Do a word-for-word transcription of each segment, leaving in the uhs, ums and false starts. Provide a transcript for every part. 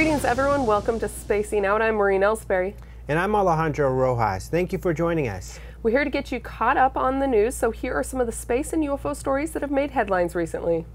Greetings, everyone. Welcome to Spacing Out. I'm Maureen Elsberry. And I'm Alejandro Rojas. Thank you for joining us. We're here to get you caught up on the news, so here are some of the space and U F O stories that have made headlines recently.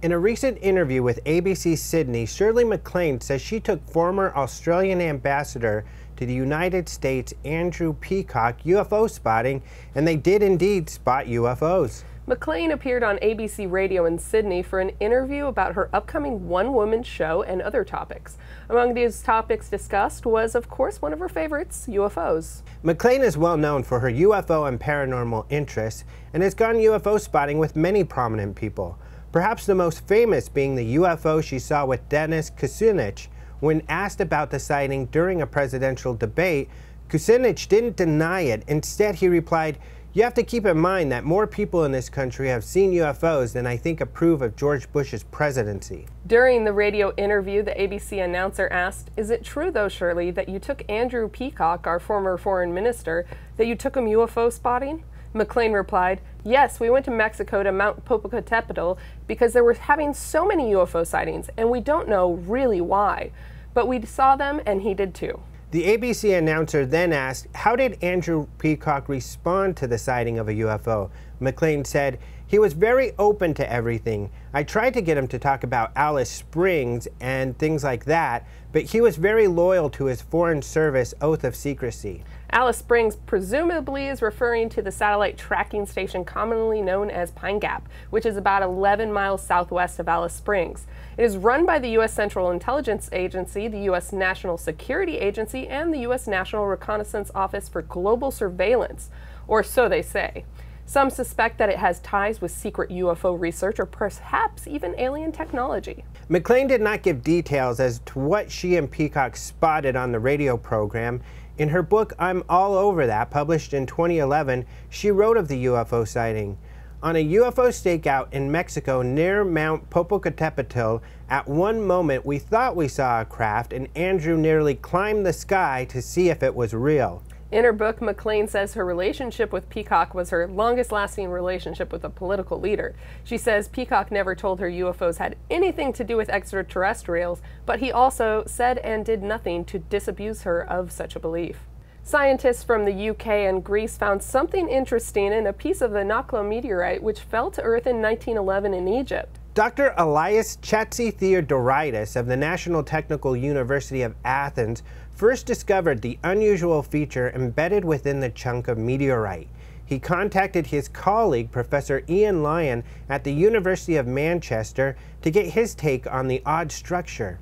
In a recent interview with A B C Sydney, Shirley MacLaine says she took former Australian ambassador to the United States, Andrew Peacock, U F O spotting, and they did indeed spot U F Os. MacLaine appeared on A B C Radio in Sydney for an interview about her upcoming one-woman show and other topics. Among these topics discussed was, of course, one of her favorites, U F Os. MacLaine is well known for her U F O and paranormal interests and has gone U F O spotting with many prominent people, perhaps the most famous being the U F O she saw with Dennis Kucinich. When asked about the sighting during a presidential debate, Kucinich didn't deny it. Instead, he replied, "You have to keep in mind that more people in this country have seen U F Os than I think approve of George Bush's presidency." During the radio interview, the A B C announcer asked, "Is it true, though, Shirley, that you took Andrew Peacock, our former foreign minister, that you took him U F O spotting?" MacLaine replied, "Yes, we went to Mexico to Mount Popocatépetl because they were having so many U F O sightings, and we don't know really why. But we saw them, and he did too." The A B C announcer then asked, how did Andrew Peacock respond to the sighting of a U F O? MacLaine said, "He was very open to everything. I tried to get him to talk about Alice Springs and things like that, but he was very loyal to his Foreign Service oath of secrecy." Alice Springs presumably is referring to the satellite tracking station commonly known as Pine Gap, which is about eleven miles southwest of Alice Springs. It is run by the U S Central Intelligence Agency, the U S National Security Agency, and the U S National Reconnaissance Office for Global Surveillance, or so they say. Some suspect that it has ties with secret U F O research or perhaps even alien technology. MacLaine did not give details as to what she and Peacock spotted on the radio program. In her book, I'm All Over That, published in twenty eleven, she wrote of the U F O sighting. On a U F O stakeout in Mexico near Mount Popocatépetl, at one moment we thought we saw a craft and Andrew nearly climbed the sky to see if it was real. In her book, MacLaine says her relationship with Peacock was her longest-lasting relationship with a political leader. She says Peacock never told her U F Os had anything to do with extraterrestrials, but he also said and did nothing to disabuse her of such a belief. Scientists from the U K and Greece found something interesting in a piece of the Nakhla meteorite which fell to Earth in nineteen eleven in Egypt. Doctor Elias Chatzitheodoridis of the National Technical University of Athens first discovered the unusual feature embedded within the chunk of meteorite. He contacted his colleague, Professor Ian Lyon, at the University of Manchester to get his take on the odd structure.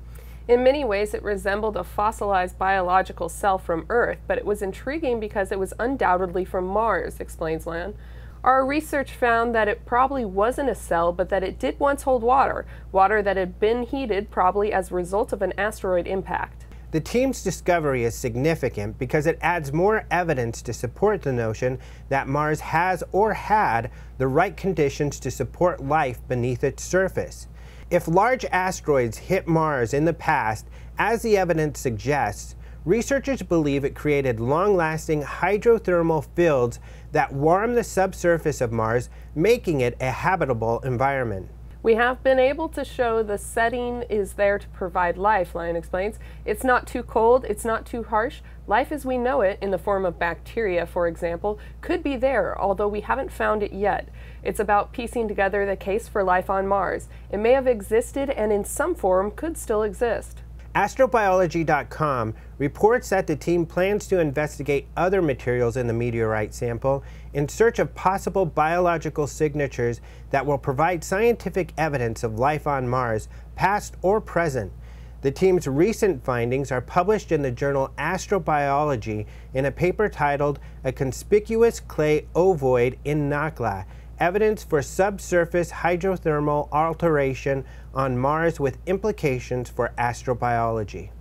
In many ways, it resembled a fossilized biological cell from Earth, but it was intriguing because it was undoubtedly from Mars, explains Lyon. "Our research found that it probably wasn't a cell, but that it did once hold water, water that had been heated probably as a result of an asteroid impact." The team's discovery is significant because it adds more evidence to support the notion that Mars has or had the right conditions to support life beneath its surface. If large asteroids hit Mars in the past, as the evidence suggests, researchers believe it created long-lasting hydrothermal fields that warm the subsurface of Mars, making it a habitable environment. "We have been able to show the setting is there to provide life," Lyon explains. "It's not too cold, it's not too harsh. Life as we know it, in the form of bacteria, for example, could be there, although we haven't found it yet. It's about piecing together the case for life on Mars. It may have existed and in some form could still exist." Astrobiology dot com reports that the team plans to investigate other materials in the meteorite sample in search of possible biological signatures that will provide scientific evidence of life on Mars, past or present. The team's recent findings are published in the journal Astrobiology in a paper titled "A Conspicuous Clay Ovoid in Nakhla: Evidence for Subsurface Hydrothermal Alteration on Mars with Implications for Astrobiology."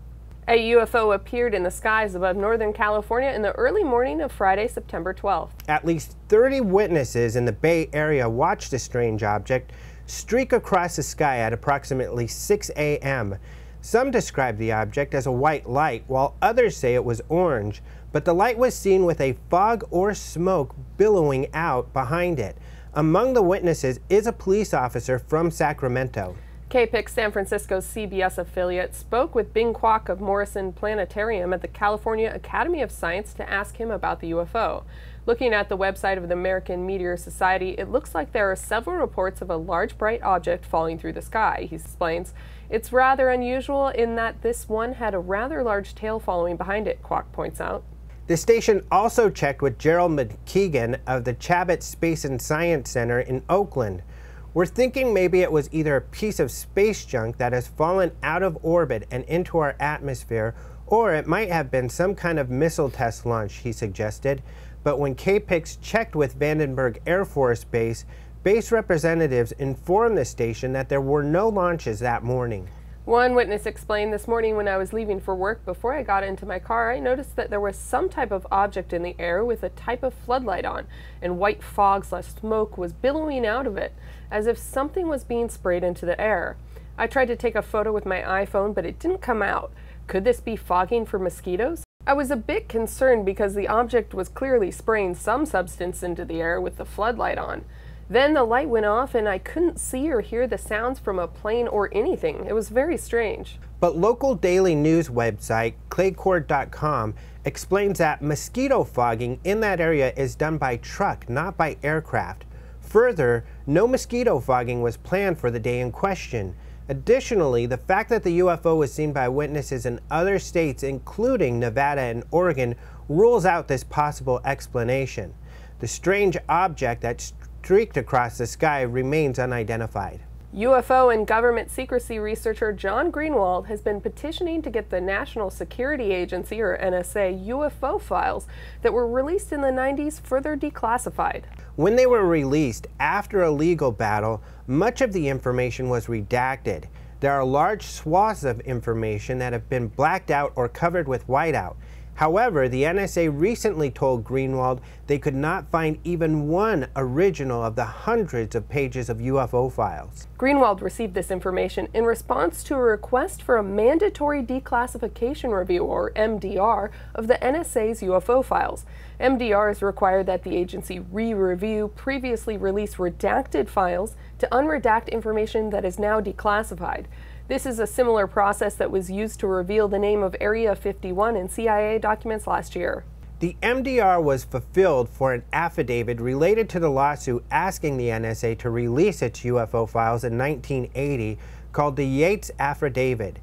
A U F O appeared in the skies above Northern California in the early morning of Friday, September twelfth. At least thirty witnesses in the Bay Area watched the strange object streak across the sky at approximately six A M Some describe the object as a white light, while others say it was orange, but the light was seen with a fog or smoke billowing out behind it. Among the witnesses is a police officer from Sacramento. K P I X San Francisco's C B S affiliate spoke with Bing Kwok of Morrison Planetarium at the California Academy of Science to ask him about the U F O. Looking at the website of the American Meteor Society, it looks like there are several reports of a large bright object falling through the sky, he explains. It's rather unusual in that this one had a rather large tail following behind it, Kwok points out. The station also checked with Gerald McKeegan of the Chabot Space and Science Center in Oakland. We're thinking maybe it was either a piece of space junk that has fallen out of orbit and into our atmosphere, or it might have been some kind of missile test launch, he suggested. But when K P I X checked with Vandenberg Air Force Base, base representatives informed the station that there were no launches that morning. One witness explained, this morning when I was leaving for work, before I got into my car, I noticed that there was some type of object in the air with a type of floodlight on, and white fog slash smoke was billowing out of it, as if something was being sprayed into the air. I tried to take a photo with my iPhone, but it didn't come out. Could this be fogging for mosquitoes? I was a bit concerned because the object was clearly spraying some substance into the air with the floodlight on. Then the light went off and I couldn't see or hear the sounds from a plane or anything. It was very strange. But local daily news website, clay court dot com, explains that mosquito fogging in that area is done by truck, not by aircraft. Further, no mosquito fogging was planned for the day in question. Additionally, the fact that the U F O was seen by witnesses in other states, including Nevada and Oregon, rules out this possible explanation. The strange object that streaked across the sky remains unidentified. U F O and government secrecy researcher John Greenewald has been petitioning to get the National Security Agency, or N S A, U F O files that were released in the nineties further declassified. When they were released after a legal battle, much of the information was redacted. There are large swaths of information that have been blacked out or covered with whiteout. However, the N S A recently told Greenewald they could not find even one original of the hundreds of pages of U F O files. Greenewald received this information in response to a request for a mandatory declassification review, or M D R, of the N S A's U F O files. M D Rs require that the agency re-review previously released redacted files to unredact information that is now declassified. This is a similar process that was used to reveal the name of Area fifty-one in C I A documents last year. The M D R was fulfilled for an affidavit related to the lawsuit asking the N S A to release its U F O files in nineteen eighty, called the Yates Affidavit.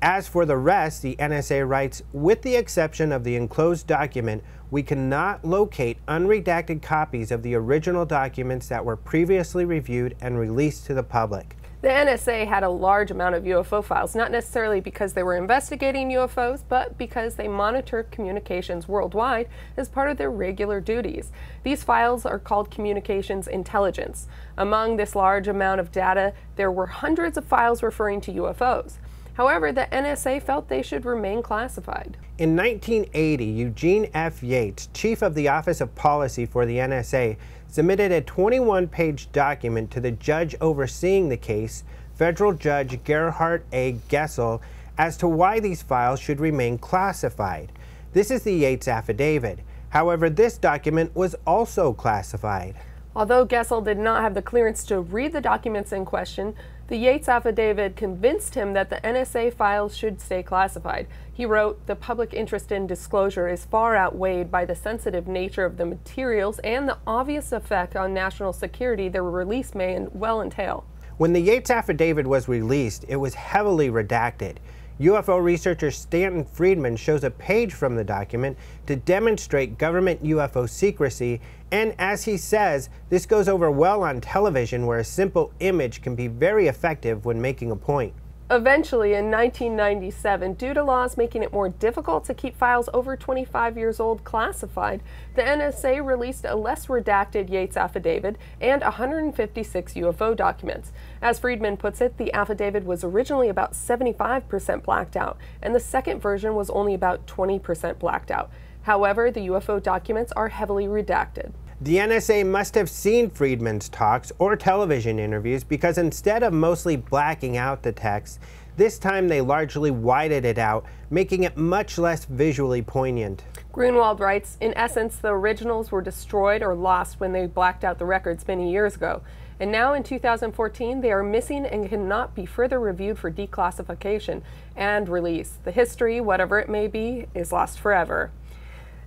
As for the rest, the N S A writes, with the exception of the enclosed document, we cannot locate unredacted copies of the original documents that were previously reviewed and released to the public. The N S A had a large amount of U F O files, not necessarily because they were investigating U F Os, but because they monitor communications worldwide as part of their regular duties. These files are called communications intelligence. Among this large amount of data, there were hundreds of files referring to U F Os. However, the N S A felt they should remain classified. In nineteen eighty, Eugene F. Yates, chief of the Office of Policy for the N S A, submitted a twenty-one page document to the judge overseeing the case, Federal Judge Gerhard A. Gessel, as to why these files should remain classified. This is the Yates affidavit. However, this document was also classified. Although Gessel did not have the clearance to read the documents in question, the Yates affidavit convinced him that the N S A files should stay classified. He wrote, the public interest in disclosure is far outweighed by the sensitive nature of the materials and the obvious effect on national security their release may well entail. When the Yates affidavit was released, it was heavily redacted. U F O researcher Stanton Friedman shows a page from the document to demonstrate government U F O secrecy, and as he says, this goes over well on television where a simple image can be very effective when making a point. Eventually, in nineteen ninety-seven, due to laws making it more difficult to keep files over twenty-five years old classified, the N S A released a less redacted Yates affidavit and one hundred fifty-six U F O documents. As Friedman puts it, the affidavit was originally about seventy-five percent blacked out, and the second version was only about twenty percent blacked out. However, the U F O documents are heavily redacted. The N S A must have seen Friedman's talks or television interviews because instead of mostly blacking out the text, This time they largely widened it out, making it much less visually poignant. Greenewald writes, in essence, the originals were destroyed or lost when they blacked out the records many years ago. And now in two thousand fourteen, they are missing and cannot be further reviewed for declassification and release. The history, whatever it may be, is lost forever.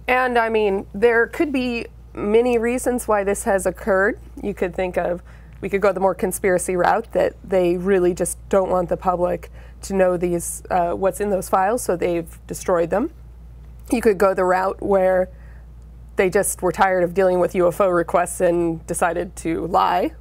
And I mean, there could be many reasons why this has occurred. You could think of, we could go the more conspiracy route, that they really just don't want the public to know these, uh, what's in those files, so they've destroyed them. You could go the route where they just were tired of dealing with U F O requests and decided to lie.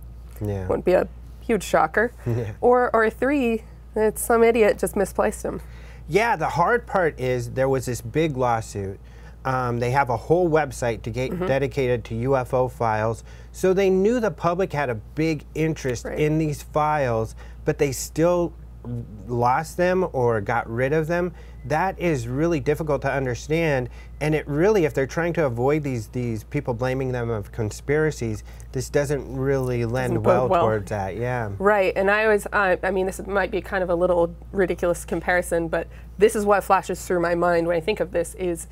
Yeah. Wouldn't be a huge shocker. Yeah. Or, or three, that some idiot just misplaced them. Yeah, the hard part is there was this big lawsuit. Um, they have a whole website to get mm-hmm. dedicated to U F O files, so they knew the public had a big interest right. in these files, but they still lost them or got rid of them. That is really difficult to understand, and it really, if they're trying to avoid these these people blaming them of conspiracies, this doesn't really lend doesn't well, well towards that. Yeah, right. And I always, uh, I mean, this might be kind of a little ridiculous comparison, but this is what flashes through my mind when I think of this is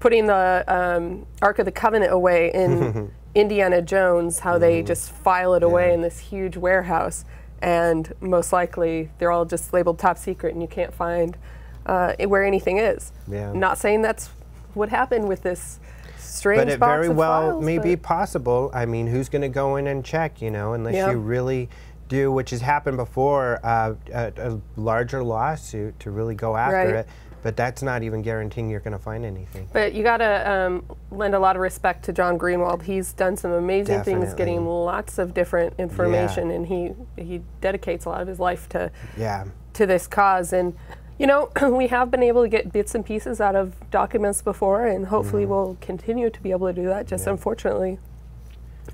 putting the um, Ark of the Covenant away in Indiana Jones, how mm-hmm. they just file it away yeah. in this huge warehouse, and most likely they're all just labeled top secret, and you can't find Uh, where anything is. Yeah. Not saying that's what happened with this strange box of files, but it very well may be possible. I mean, who's going to go in and check, you know, unless yeah. you really do, which has happened before, uh, a, a larger lawsuit to really go after right. it. But that's not even guaranteeing you're going to find anything. But you got to um, lend a lot of respect to John Greenewald. He's done some amazing Definitely. things, getting lots of different information, yeah. and he he dedicates a lot of his life to yeah. to this cause. And you know, we have been able to get bits and pieces out of documents before, and hopefully mm-hmm. we'll continue to be able to do that, just yeah. unfortunately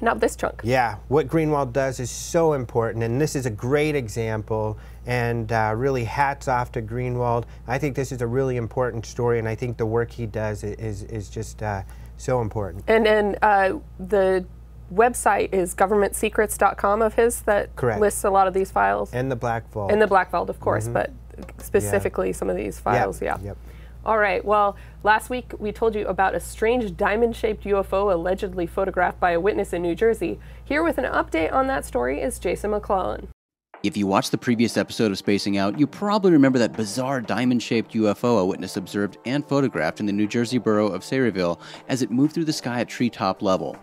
not this chunk. Yeah, what Greenewald does is so important, and this is a great example, and uh, really hats off to Greenewald. I think this is a really important story, and I think the work he does is, is just uh, so important. And then uh, the website is government secrets dot com of his that Correct. lists a lot of these files. And the Black Vault. And the Black Vault, of course, mm-hmm. but specifically yeah. some of these files. Yep. Yeah. Yep. All right. Well, last week we told you about a strange diamond-shaped U F O allegedly photographed by a witness in New Jersey. Here with an update on that story is Jason McClellan. If you watched the previous episode of Spacing Out, you probably remember that bizarre diamond-shaped U F O a witness observed and photographed in the New Jersey borough of Sayreville as it moved through the sky at treetop level.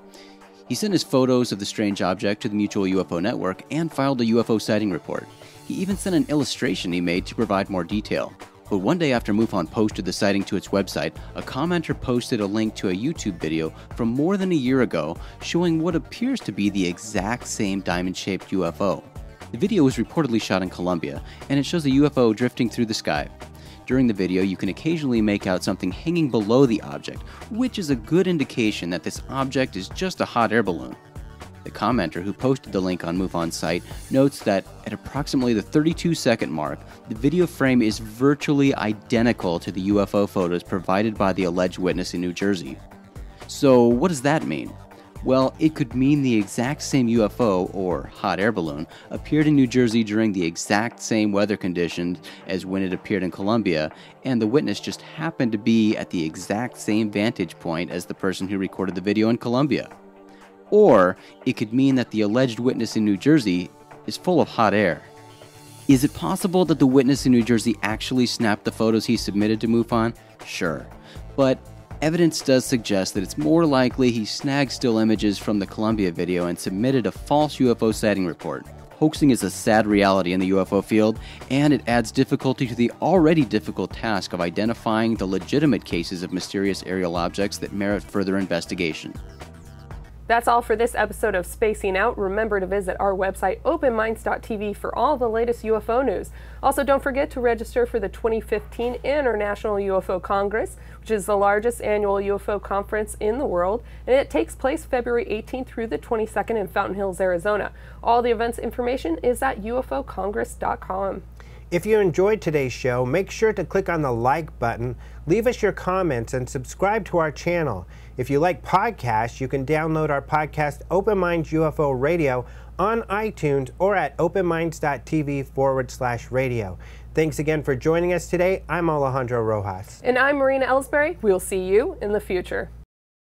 He sent his photos of the strange object to the Mutual U F O Network and filed a U F O sighting report. He even sent an illustration he made to provide more detail. But one day after MUFON posted the sighting to its website, a commenter posted a link to a YouTube video from more than a year ago showing what appears to be the exact same diamond-shaped U F O. The video was reportedly shot in Colombia, and it shows a U F O drifting through the sky. During the video, you can occasionally make out something hanging below the object, which is a good indication that this object is just a hot air balloon. The commenter who posted the link on MUFON's site notes that at approximately the thirty-two second mark, the video frame is virtually identical to the U F O photos provided by the alleged witness in New Jersey. So what does that mean? Well, it could mean the exact same U F O, or hot air balloon, appeared in New Jersey during the exact same weather conditions as when it appeared in Colombia, and the witness just happened to be at the exact same vantage point as the person who recorded the video in Colombia. Or it could mean that the alleged witness in New Jersey is full of hot air. Is it possible that the witness in New Jersey actually snapped the photos he submitted to MUFON? Sure. But evidence does suggest that it's more likely he snagged still images from the Columbia video and submitted a false U F O sighting report. Hoaxing is a sad reality in the U F O field, and it adds difficulty to the already difficult task of identifying the legitimate cases of mysterious aerial objects that merit further investigation. That's all for this episode of Spacing Out. Remember to visit our website, open minds dot t v, for all the latest U F O news. Also, don't forget to register for the twenty fifteen International U F O Congress, which is the largest annual U F O conference in the world, and it takes place February eighteenth through the twenty-second in Fountain Hills, Arizona. All the events information is at U F O congress dot com. If you enjoyed today's show, make sure to click on the like button, leave us your comments, and subscribe to our channel. If you like podcasts, you can download our podcast Open Minds U F O Radio on iTunes or at openminds.tv forward slash radio. Thanks again for joining us today. I'm Alejandro Rojas. And I'm Maureen Elsberry. We'll see you in the future.